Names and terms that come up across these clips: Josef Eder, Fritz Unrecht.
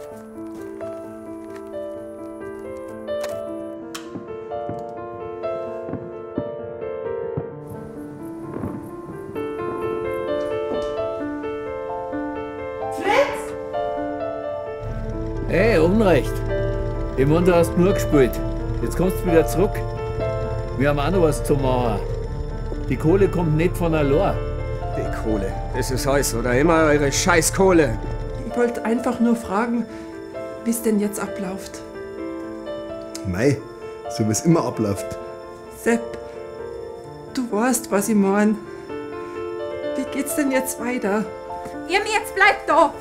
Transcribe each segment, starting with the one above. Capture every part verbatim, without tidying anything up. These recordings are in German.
Fritz! Hey, Unrecht! Im Wunder hast du nur gespielt. Jetzt kommst du wieder zurück. Wir haben auch noch was zu machen. Die Kohle kommt nicht von allein. Die Kohle, das ist heiß, oder immer eure Scheißkohle. Ich wollte einfach nur fragen, wie es denn jetzt abläuft. Mei, so wie es immer abläuft. Sepp, du weißt, was ich meine. Wie geht's denn jetzt weiter? Ihr mir jetzt bleibt da!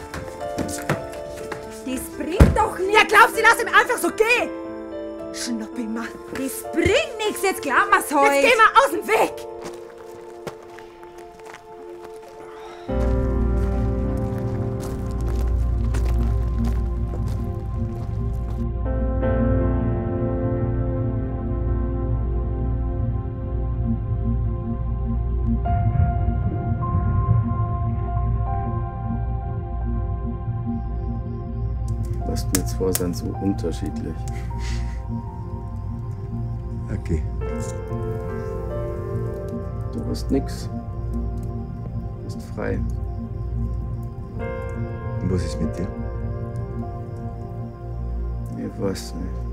Das bringt doch nichts! Ja, glaubst du, lass ihn einfach so gehen? Schnappi mal, das bringt nichts, jetzt glauben wir's heute. Jetzt gehen wir aus dem Weg! Was mir zwei sind so unterschiedlich. Okay. Du hast nix. Du bist frei. Und was ist mit dir? Ich weiß nicht.